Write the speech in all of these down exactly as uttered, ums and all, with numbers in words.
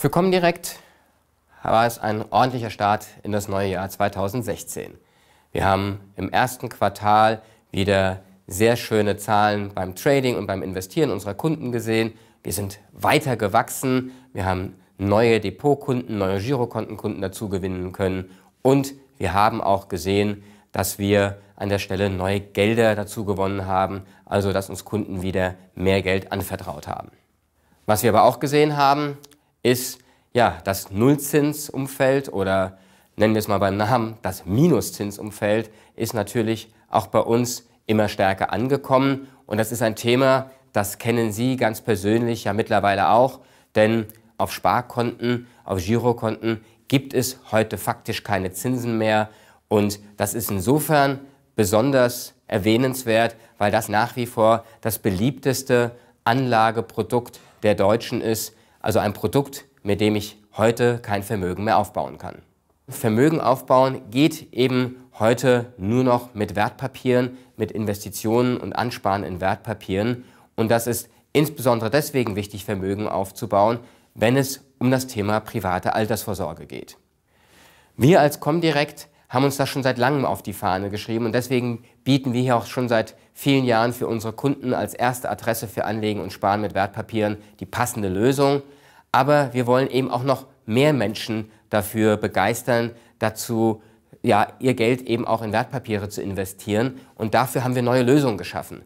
Für Comdirect war es ein ordentlicher Start in das neue Jahr zweitausendsechzehn. Wir haben im ersten Quartal wieder sehr schöne Zahlen beim Trading und beim Investieren unserer Kunden gesehen. Wir sind weiter gewachsen, wir haben neue Depotkunden, neue Girokontenkunden dazu gewinnen können und wir haben auch gesehen, dass wir an der Stelle neue Gelder dazu gewonnen haben, also dass uns Kunden wieder mehr Geld anvertraut haben. Was wir aber auch gesehen haben, ist ja das Nullzinsumfeld oder nennen wir es mal beim Namen, das Minuszinsumfeld ist natürlich auch bei uns immer stärker angekommen und das ist ein Thema, das kennen Sie ganz persönlich ja mittlerweile auch, denn auf Sparkonten, auf Girokonten gibt es heute faktisch keine Zinsen mehr. Und das ist insofern besonders erwähnenswert, weil das nach wie vor das beliebteste Anlageprodukt der Deutschen ist. Also ein Produkt, mit dem ich heute kein Vermögen mehr aufbauen kann. Vermögen aufbauen geht eben heute nur noch mit Wertpapieren, mit Investitionen und Ansparen in Wertpapieren. Und das ist insbesondere deswegen wichtig, Vermögen aufzubauen, wenn es um das Thema private Altersvorsorge geht. Wir als Comdirect haben uns das schon seit langem auf die Fahne geschrieben und deswegen bieten wir hier auch schon seit vielen Jahren für unsere Kunden als erste Adresse für Anlegen und Sparen mit Wertpapieren die passende Lösung. Aber wir wollen eben auch noch mehr Menschen dafür begeistern, dazu ja, ihr Geld eben auch in Wertpapiere zu investieren und dafür haben wir neue Lösungen geschaffen.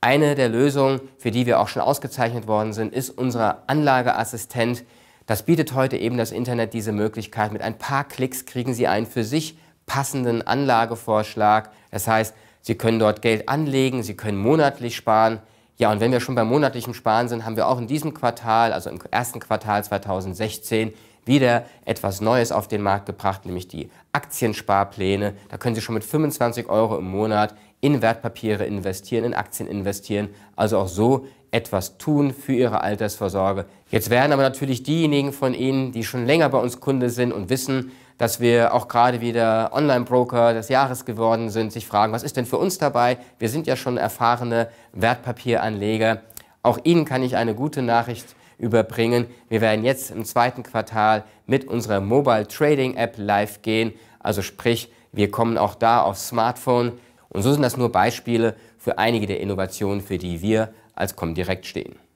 Eine der Lösungen, für die wir auch schon ausgezeichnet worden sind, ist unser Anlageassistent. Das bietet heute eben das Internet diese Möglichkeit. Mit ein paar Klicks kriegen Sie einen für sich passenden Anlagevorschlag. Das heißt, Sie können dort Geld anlegen, Sie können monatlich sparen. Ja, und wenn wir schon beim monatlichen Sparen sind, haben wir auch in diesem Quartal, also im ersten Quartal zweitausendsechzehn, wieder etwas Neues auf den Markt gebracht, nämlich die Aktiensparpläne. Da können Sie schon mit fünfundzwanzig Euro im Monat in Wertpapiere investieren, in Aktien investieren, also auch so etwas tun für Ihre Altersvorsorge. Jetzt werden aber natürlich diejenigen von Ihnen, die schon länger bei uns Kunde sind und wissen, dass wir auch gerade wieder Online-Broker des Jahres geworden sind, sich fragen, was ist denn für uns dabei? Wir sind ja schon erfahrene Wertpapieranleger. Auch Ihnen kann ich eine gute Nachricht überbringen. Wir werden jetzt im zweiten Quartal mit unserer Mobile Trading App live gehen. Also sprich, wir kommen auch da aufs Smartphone. Und so sind das nur Beispiele für einige der Innovationen, für die wir als Comdirect stehen.